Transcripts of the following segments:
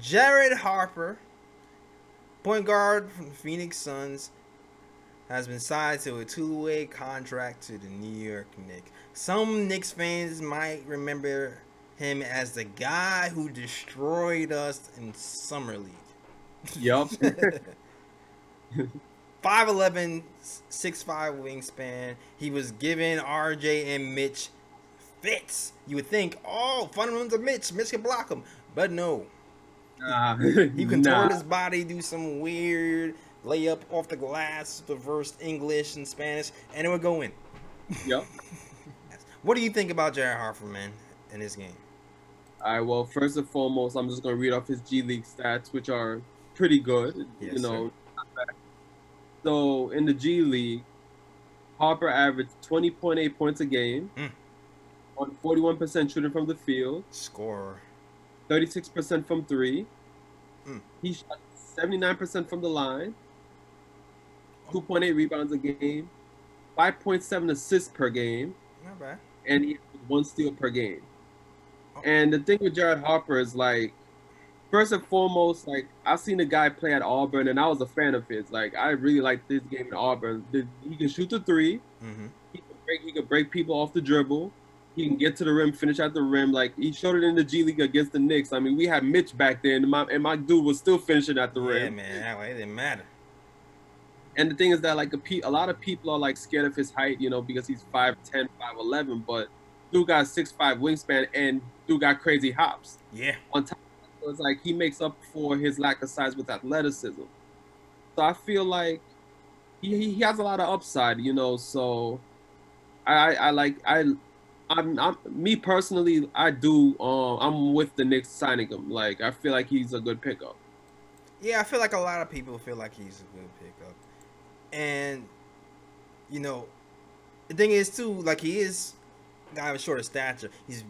Jared Harper, point guard from the Phoenix Suns, has been signed to a two-way contract to the New York Knicks. Some Knicks fans might remember him as the guy who destroyed us in Summer League. Yup. 5'11", 6'5" wingspan. He was giving RJ and Mitch fits. You would think, oh, fundamentals of Mitch. Mitch can block him. But no. He contort his body, do some weird layup off the glass, reverse English and Spanish, and it would go in. Yep. What do you think about Jared Harper, man, in this game? All right, well, first and foremost, I'm just going to read off his G League stats, which are pretty good. Yes, you know, not bad. So in the G League, Harper averaged 20.8 points a game, on 41% shooting from the field. Scorer. 36% from three. He shot 79% from the line. 2.8 rebounds a game. 5.7 assists per game. Not bad. And he had 1 steal per game. Oh. And the thing with Jared Harper is, like, first and foremost, like, I've seen the guy play at Auburn, and I was a fan of his. Like, I really liked this game at Auburn. He can shoot the three. He can break people off the dribble. He can get to the rim, finish at the rim. Like, he showed it in the G League against the Knicks. I mean, we had Mitch back there, and my dude was still finishing at the rim. Yeah, man, that way it didn't matter. And the thing is that, like, a lot of people are, like, scared of his height, you know, because he's 5'10", 5'11", but dude got 6'5" wingspan, and dude got crazy hops. Yeah. On top of that, so it's like he makes up for his lack of size with athleticism. So I feel like he has a lot of upside, you know, so me personally, I do. I'm with the Knicks signing him. Like, I feel like he's a good pickup. Yeah, I feel like a lot of people feel like he's a good pickup, and you know, the thing is too, like, he is guy with shorter stature. He's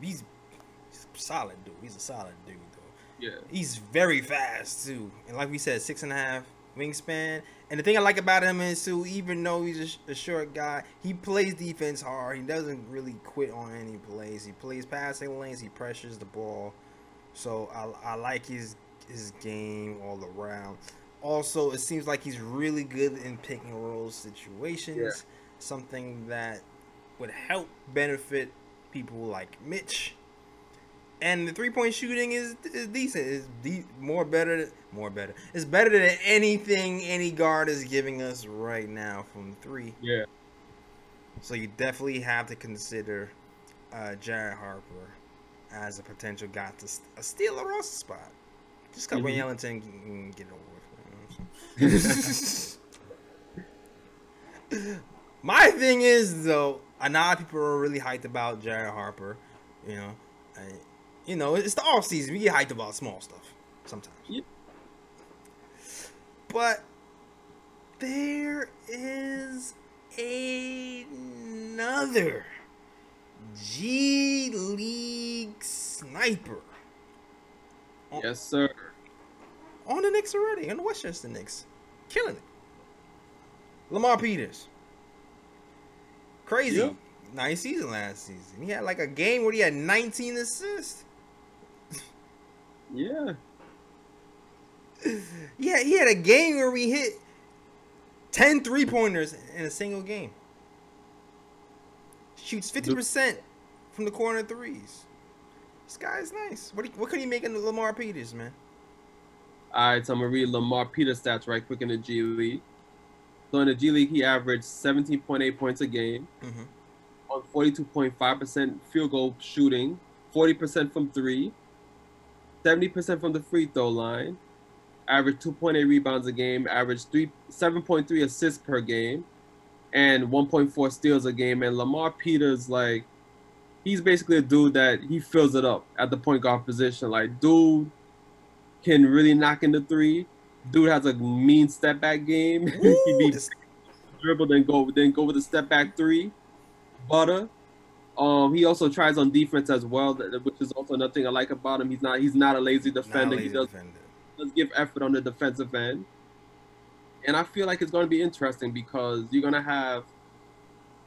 solid, dude. He's a solid dude, though. Yeah. He's very fast too, and like we said, 6.5 wingspan. And the thing I like about him is too, even though he's a short guy, he plays defense hard. He doesn't really quit on any plays. He plays passing lanes. He pressures the ball. So I like his game all around. Also, it seems like he's really good in pick and roll situations. Yeah. Something that would help benefit people like Mitch. And the three-point shooting is decent. It's more better. It's better than anything any guard is giving us right now from three. Yeah. So you definitely have to consider Jared Harper as a potential guy to steal a roster spot. Just because when Yellington can get over with. My thing is, though, a lot of people are really hyped about Jared Harper. You know, it's the off season. We get hyped about small stuff sometimes. Yep. But there is another G League sniper. Yes, sir. On the Knicks already. On the Westchester Knicks. Killing it. Lamar Peters. Crazy. Yep. Nice season last season. He had like a game where he had 19 assists. Yeah. Yeah, he had a game where we hit 10 three-pointers in a single game. Shoots 50% from the corner threes. This guy is nice. What could he make in the Lamar Peters, man? All right, so I'm going to read Lamar Peters' stats right quick in the G League. So in the G League, he averaged 17.8 points a game. On 42.5% field goal shooting, 40% from three, 70% from the free throw line, average 2.8 rebounds a game, average 7.3 assists per game, and 1.4 steals a game. And Lamar Peters, like, he's basically a dude that he fills it up at the point guard position. Like, dude can really knock in the three. Dude has a mean step back game. He beats dribble, then go with a step back three. Butter. He also tries on defense as well, which is also another thing I like about him. He's not a lazy defender. He does give effort on the defensive end. And I feel like it's going to be interesting because you're going to have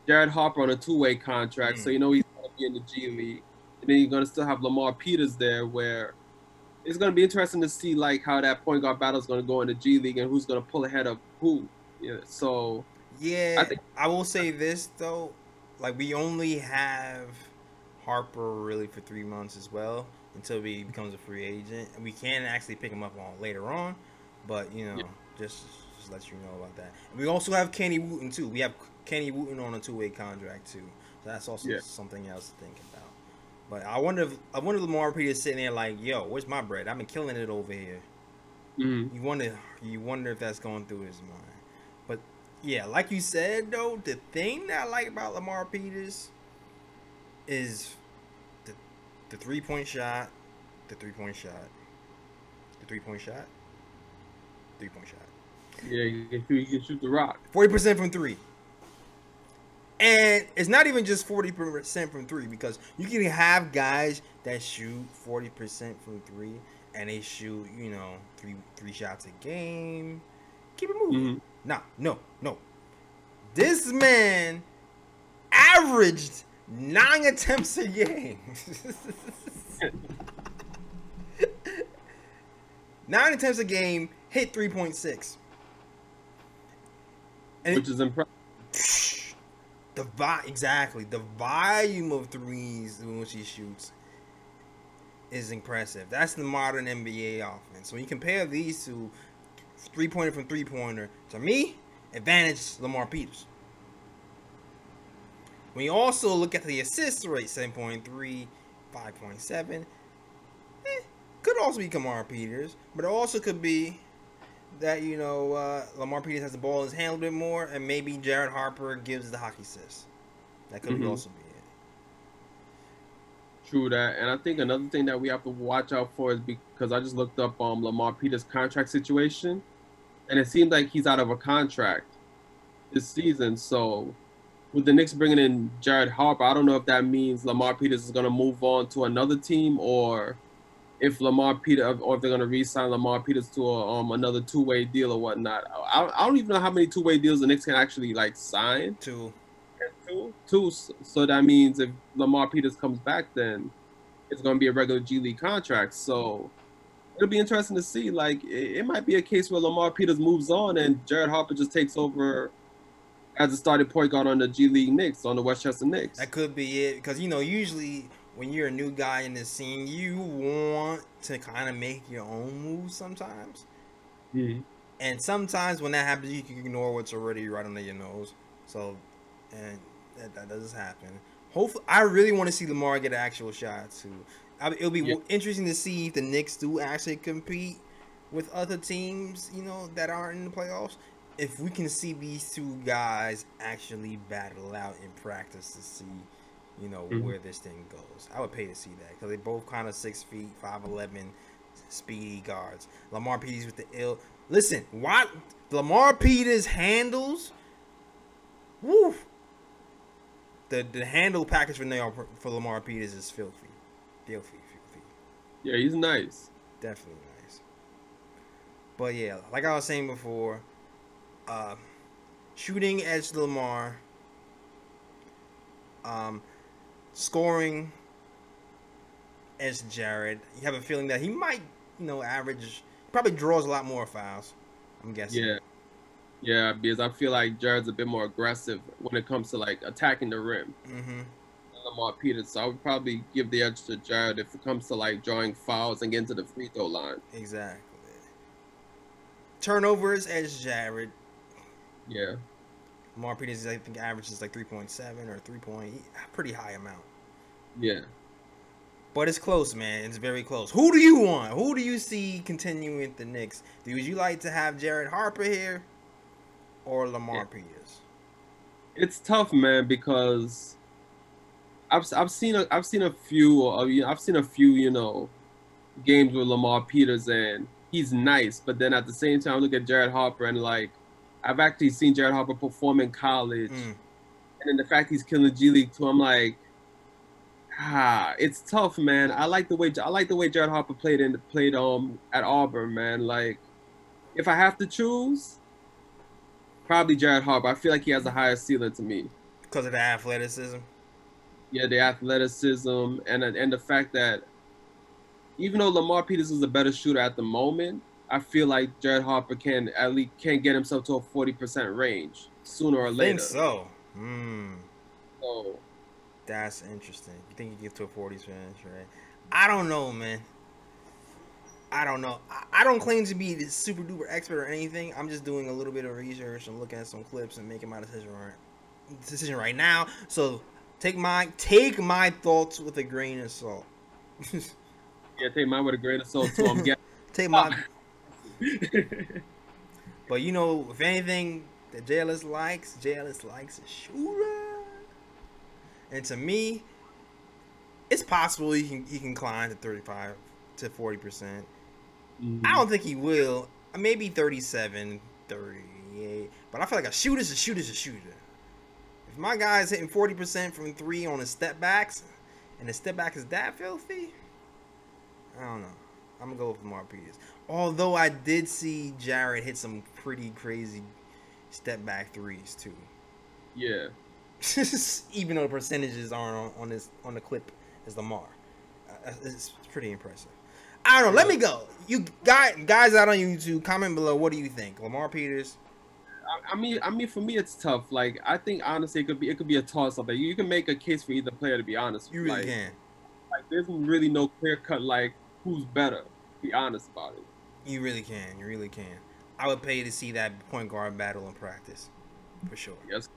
Jared Harper on a two-way contract, so you know he's going to be in the G League. And then you're going to still have Lamar Peters there, where it's going to be interesting to see like how that point guard battle is going to go in the G League and who's going to pull ahead of who. Yeah, so yeah, I will say this though, like we only have Harper really for 3 months as well until he becomes a free agent, and we can actually pick him up on later on. But you know, yeah. just let you know about that. And we also have Kenny Wooten too. We have Kenny Wooten on a two-way contract too, so that's also something else to think about. But I wonder if Lamar Peters sitting there like, yo, where's my bread? I've been killing it over here. Mm-hmm. You wonder if that's going through his mind. But yeah, like you said though, the thing that I like about Lamar Peters is the three-point shot. Yeah, you can shoot the rock. 40% from three. And it's not even just 40% from three, because you can have guys that shoot 40% from three and they shoot, you know, three shots a game. Keep it moving. Mm-hmm. No. This man averaged 9 attempts a game. 9 attempts a game, hit 3.6. Which is impressive. The volume of threes when she shoots is impressive. That's the modern NBA offense. So when you compare these two, three-pointer from three-pointer, to me, advantage Lamar Peters. When you also look at the assist rate, 7.3, 5.7, could also be Lamar Peters, but it also could be that, you know, Lamar Peters has the ball in his hand a little bit more, and maybe Jared Harper gives the hockey assist. That could also be it. True that. And I think another thing that we have to watch out for is, because I just looked up Lamar Peters' contract situation, and it seems like he's out of a contract this season. So with the Knicks bringing in Jared Harper, I don't know if that means Lamar Peters is going to move on to another team, or if they're going to re-sign Lamar Peters to a, another two-way deal or whatnot. I don't even know how many two-way deals the Knicks can actually like sign. Two. So that means if Lamar Peters comes back, then it's going to be a regular G League contract. So it'll be interesting to see. Like it might be a case where Lamar Peters moves on and Jared Harper just takes over as a starting point guard on the G League Knicks, on the Westchester Knicks. That could be it, because you know usually, when you're a new guy in this scene, you want to kind of make your own moves sometimes. Mm-hmm. And sometimes when that happens, you can ignore what's already right under your nose. So, and that does happen. Hopefully, I really want to see Lamar get an actual shot too. It'll be interesting to see if the Knicks do actually compete with other teams, you know, that aren't in the playoffs. If we can see these two guys actually battle out in practice to see, you know, where this thing goes. I would pay to see that, because they both kind of 6 feet, 5'11", speedy guards. Lamar Peters with the ill. Listen, what Lamar Peters handles. Woo. The handle package for Lamar Peters is filthy. Yeah, he's nice. Definitely nice. But yeah, like I was saying before, shooting edge Lamar. Scoring as Jared, you have a feeling that he might, you know, average, probably draws a lot more fouls, I'm guessing. Yeah, because I feel like Jared's a bit more aggressive when it comes to like attacking the rim. Lamar Peters, so I would probably give the edge to Jared if it comes to like drawing fouls and getting to the free throw line. Exactly. Turnovers as Jared. Yeah. Lamar Peters, I think, averages like 3.7 or 3.8, pretty high amount. Yeah. But it's close, man. It's very close. Who do you want? Who do you see continuing at the Knicks? Would you like to have Jared Harper here or Lamar Peters? It's tough, man, because I've seen a few, you know, games with Lamar Peters, and he's nice, but then at the same time, I look at Jared Harper and like, I've actually seen Jared Harper perform in college, and then the fact he's killing G League too, I'm like, it's tough, man. I like the way Jared Harper played at Auburn, man. Like, if I have to choose, probably Jared Harper. I feel like he has a higher ceiling to me because of the athleticism. Yeah, the athleticism and the fact that even though Lamar Peters is a better shooter at the moment, I feel like Jared Harper can get himself to a 40% range sooner or later. I think so. So that's interesting. You think you get to a 40s range, right? I don't know, man. I don't know. I don't claim to be the super duper expert or anything. I'm just doing a little bit of research and looking at some clips and making my decision right now. So take my thoughts with a grain of salt. Yeah, take mine with a grain of salt too. I'm getting take my. But you know, if anything, the JLS likes a shooter. And to me, it's possible he can climb to 35 to 40%. I don't think he will. Maybe 37, 38. But I feel like a shooter's a shooter's a shooter. If my guy's hitting 40% from three on his step backs, and his step back is that filthy, I don't know. I'm going to go with Lamar Peters. Although I did see Jared hit some pretty crazy step back threes too. Yeah. Even though the percentages aren't on the clip as Lamar. It's pretty impressive. I don't know. Let me go. You guys out on YouTube, comment below. What do you think? Lamar Peters? I mean, for me, it's tough. Like, I think, honestly, it could be a toss-up. Like, you can make a case for either player, to be honest. You really can. Like, there's really no clear-cut, like, who's better. Be honest about it. You really can. You really can. I would pay to see that point guard battle in practice, for sure. Yes.